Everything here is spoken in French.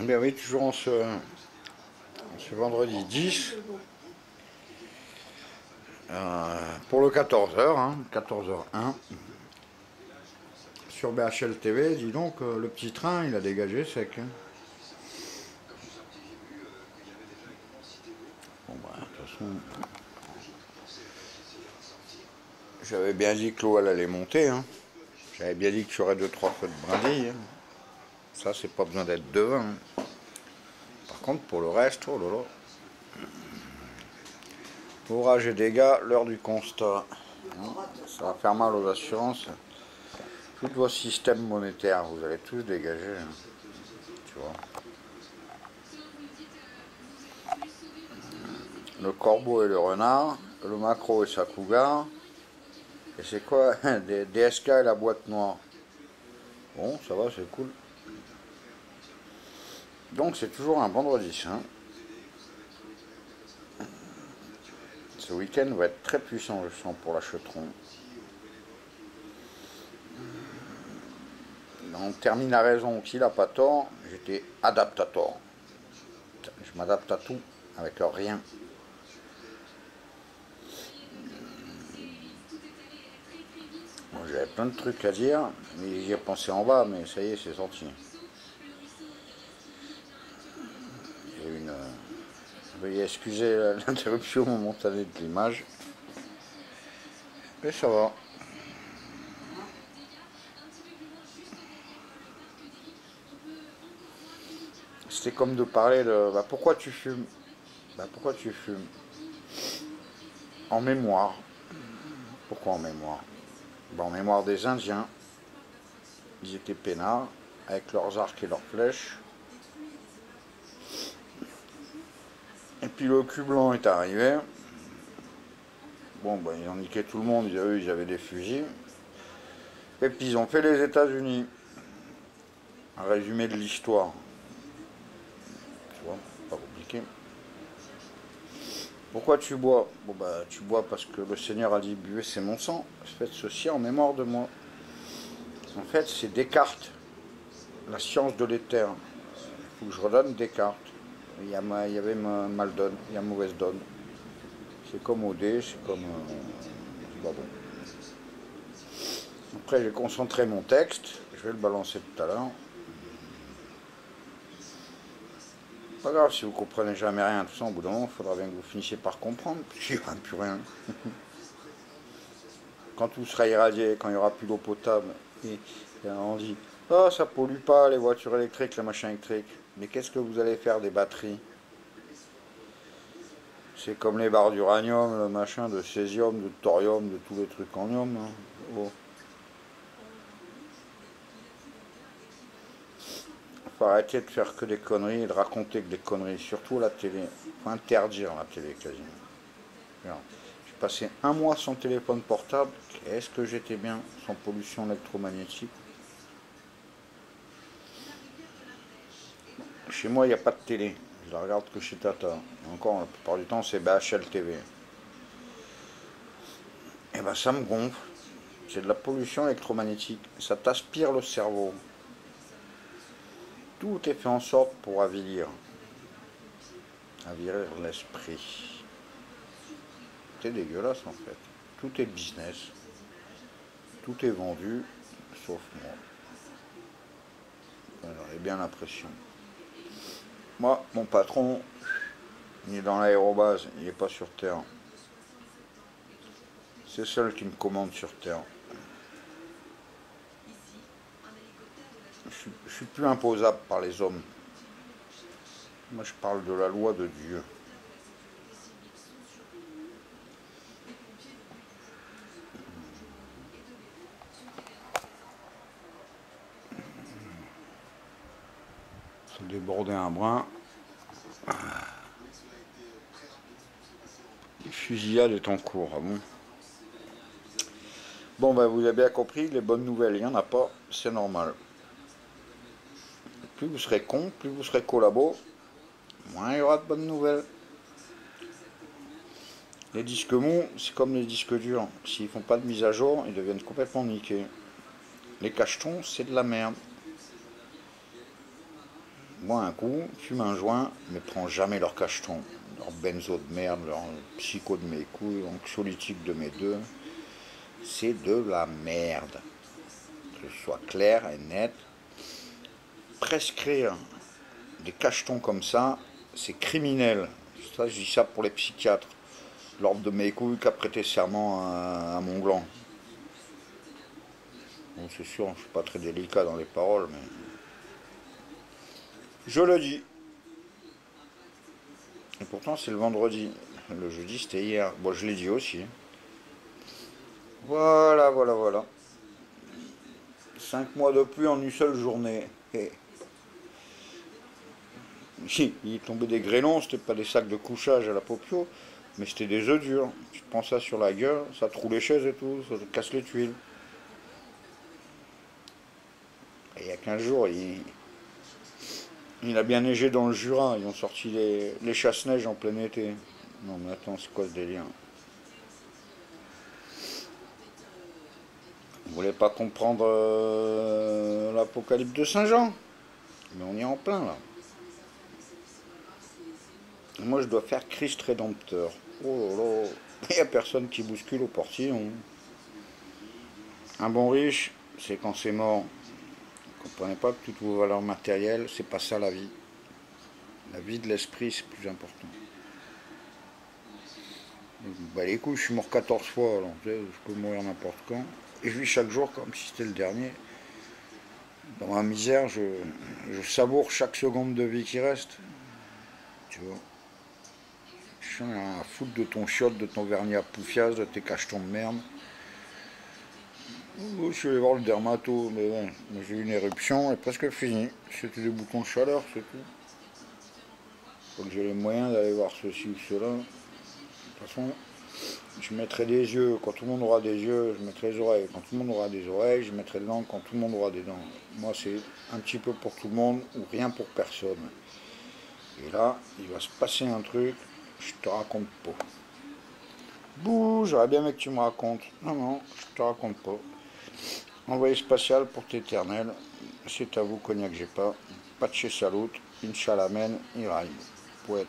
Ben oui, toujours en ce vendredi 10, pour le 14h, hein, 14h01, sur BHL TV, dis donc, le petit train, il a dégagé sec. Hein. Bon, bah, de toute façon, j'avais bien dit que l'eau, elle allait monter, hein. J'avais bien dit qu'il y aurait 2-3 feux de brindilles. Hein. Ça, c'est pas besoin d'être devin. Hein. Par contre, pour le reste, oh là là. Orage et dégâts, l'heure du constat. Hein. Ça va faire mal aux assurances. Tout votre système monétaire, vous allez tous dégager. Hein. Tu vois. Le corbeau et le renard, le maquereau et sa cougar. Et c'est quoi? Des DSK et la boîte noire. Bon, ça va, c'est cool. Donc c'est toujours un vendredi. Hein. Ce week-end va être très puissant, je sens, pour la Chetron. On termine à raison, s'il n'a pas tort, j'étais adaptateur. Je m'adapte à tout, avec leur rien. J'avais plein de trucs à dire, mais j'y ai pensé en bas, mais ça y est, c'est sorti. J'ai une... Veuillez excuser l'interruption momentanée de l'image. Mais ça va. C'était comme de parler de... Bah, pourquoi tu fumes? Bah, pourquoi tu fumes? En mémoire. Pourquoi en mémoire? Bon, en mémoire des Indiens, ils étaient peinards, avec leurs arcs et leurs flèches. Et puis le cul blanc est arrivé. Bon, ben, ils ont niqué tout le monde, eux, ils avaient des fusils. Et puis ils ont fait les États-Unis. Un résumé de l'histoire. Tu vois, c'est pas compliqué. Pourquoi tu bois? Bon bah tu bois parce que le Seigneur a dit buvez, c'est mon sang, faites ceci en mémoire de moi. En fait c'est Descartes, la science de l'éther. Il faut que je redonne Descartes. Il y avait Maldon, il y a mauvaise donne. C'est comme OD, c'est comme... Bah bon. Après j'ai concentré mon texte, je vais le balancer tout à l'heure. Pas grave si vous comprenez jamais rien, tout ça, au bout d'un moment, il faudra bien que vous finissiez par comprendre, puis il n'y aura plus rien. Quand tout sera irradié, quand il n'y aura plus d'eau potable, et on dit « Ah, oh, ça pollue pas les voitures électriques, les machins électriques. » Mais qu'est-ce que vous allez faire des batteries? C'est comme les barres d'uranium, le machin, de césium, de thorium, de tous les trucs en ium. Hein. Oh. Faut arrêter de faire que des conneries et de raconter que des conneries, surtout la télé. Faut interdire la télé quasiment. J'ai passé un mois sans téléphone portable, qu'est-ce que j'étais bien, sans pollution électromagnétique. Chez moi, il n'y a pas de télé, je la regarde que chez Tata. Et encore, la plupart du temps, c'est BHL TV. Et ben ça me gonfle, c'est de la pollution électromagnétique, ça t'aspire le cerveau. Tout est fait en sorte pour avilir l'esprit. C'est dégueulasse en fait. Tout est business, tout est vendu, sauf moi. J'en ai bien l'impression. Moi, mon patron, il est dans l'aérobase, il n'est pas sur Terre. C'est seul qui me commande sur Terre. Je suis plus imposable par les hommes. Moi, je parle de la loi de Dieu. Se déborder un brin. Les fusillades est en cours. Ah bon? Bon, ben, vous avez bien compris, les bonnes nouvelles, il n'y en a pas, c'est normal. Plus vous serez con, plus vous serez collabo, moins il y aura de bonnes nouvelles. Les disques mous, c'est comme les disques durs. S'ils ne font pas de mise à jour, ils deviennent complètement niqués. Les cachetons, c'est de la merde. moi un coup, tu m'enjoins, mais prends jamais leur cacheton, leur benzo de merde, leur psycho de mes couilles, anxiolytique de mes deux, c'est de la merde. Que ce soit clair et net, prescrire des cachetons comme ça, c'est criminel. Ça, je dis ça pour les psychiatres, l'ordre de mes couilles qui a prêté serment à mon gland. Bon, c'est sûr, je ne suis pas très délicat dans les paroles, mais je le dis. Et pourtant, c'est le vendredi. Le jeudi, c'était hier. Bon, je l'ai dit aussi. Voilà, voilà, voilà. 5 mois de pluie en une seule journée. Hey. Il est tombé des grêlons, c'était pas des sacs de couchage à la Popio, mais c'était des œufs durs. Tu te prends ça sur la gueule, ça te roule les chaises et tout, ça te casse les tuiles. Et il y a 15 jours, il a bien neigé dans le Jura, ils ont sorti les chasse-neige en plein été. Non mais attends, c'est quoi ce délire? Vous voulez pas comprendre l'apocalypse de Saint-Jean? Mais on y est en plein là. Moi, je dois faire Christ rédempteur. Oh là là, il n'y a personne qui bouscule au portillon. Un bon riche, c'est quand c'est mort. Vous ne comprenez pas que toutes vos valeurs matérielles, c'est pas ça la vie. La vie de l'esprit, c'est plus important. Bah les couilles, je suis mort 14 fois, alors je peux mourir n'importe quand. Et je vis chaque jour comme si c'était le dernier. Dans ma misère, je savoure chaque seconde de vie qui reste. Tu vois. Je suis à foutre de ton chiotte, de ton vernis à poufias, de tes cachetons de merde. Je suis allé voir le dermato, mais bon, j'ai eu une éruption, et presque fini. C'était des boutons de chaleur, c'est tout. Faut que j'ai les moyens d'aller voir ceci ou cela. De toute façon, je mettrai des yeux, quand tout le monde aura des yeux, je mettrai les oreilles. Quand tout le monde aura des oreilles, je mettrai des dents, quand tout le monde aura des dents. Moi, c'est un petit peu pour tout le monde, ou rien pour personne. Et là, il va se passer un truc, je te raconte pas. Bouh, j'aurais bien aimé que tu me racontes. Non, non, je te raconte pas. Envoyé spatial pour t'éternel, c'est à vous, cognac j'ai pas. Pas de chez Salout, une chalamen, il arrive. Poète.